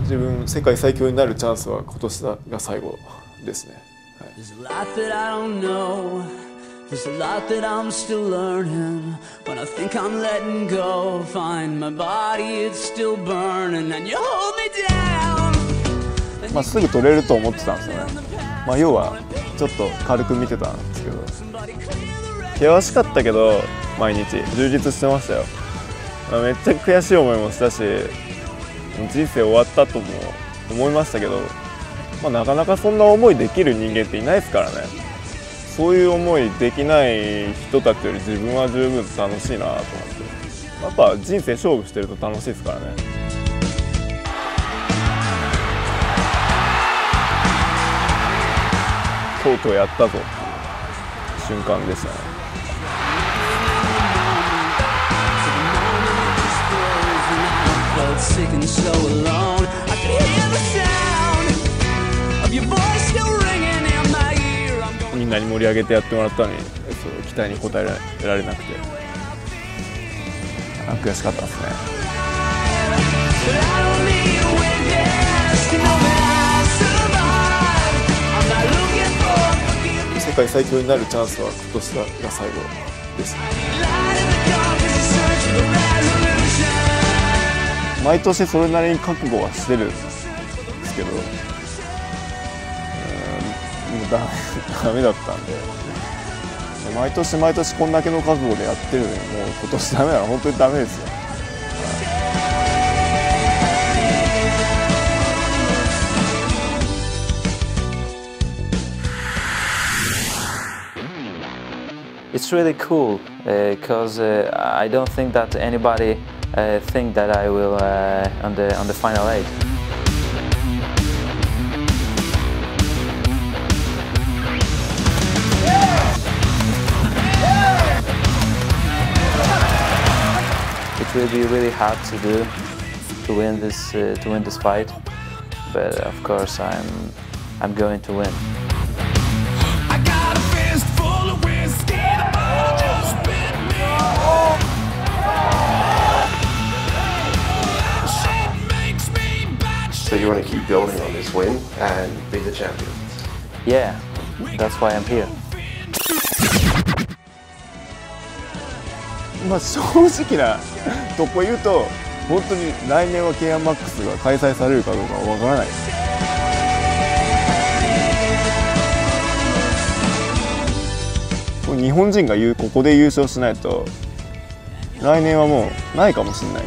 自分世界最強になるチャンスは今年が最後ですね。まあすぐ取れると思ってたんですよね。まあ要はちょっと軽く見てたんですけど、険しかったけど毎日充実してましたよ。めっちゃ悔しい思いもしたし、人生終わったとも思いましたけど、まあ、なかなかそんな思いできる人間っていないですからね。そういう思いできない人たちより自分は十分楽しいなと思って、やっぱ人生勝負してると楽しいですからね。とうとうやったぞっていう瞬間でしたね。みんなに盛り上げてやってもらったのに、期待に応えられなくて悔しかったですね。世界最強になるチャンスは今年が最後です。毎年それなりに覚悟はしてるんですけど、もうダメだったんで、毎年こんだけの覚悟でやってるのに、もう今年ダメなら本当にダメですよ。It's really cool because I don't think that anybody think that I will on the final eight. It will be really hard to do to win this fight, but of course I'm going to win. So you want to keep building on this win and be the champion? Yeah, that's why I'm here. まあ正直なとこ言うと、本当に来年は K&MAX が開催されるかどうかわからないです。日本人がここで優勝しないと来年はもうないかもしれない。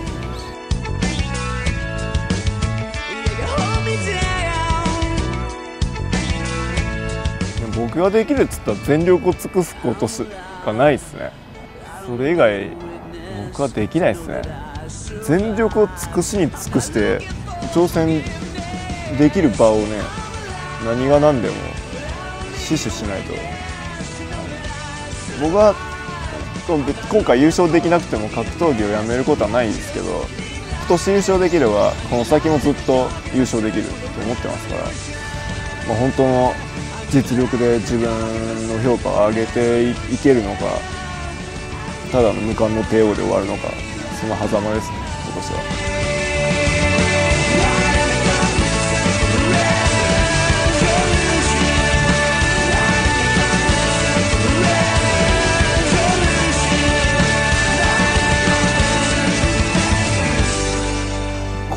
僕ができるっつったら全力を尽くすことしかないですね。それ以外僕はできないですね。全力を尽くしに尽くして挑戦できる場をね、何が何でも死守しないと。僕は今回優勝できなくても格闘技をやめることはないんですけど、今年優勝できればこの先もずっと優勝できると思ってますから、まあ、本当の実力で自分の評価を上げていけるのか、ただの無冠の KO で終わるのか、その狭間ですね、今年は。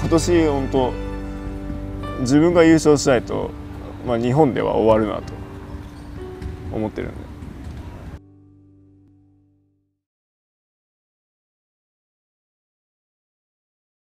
今年本当自分が優勝しないと、まあ、日本では終わるなと思ってるんで。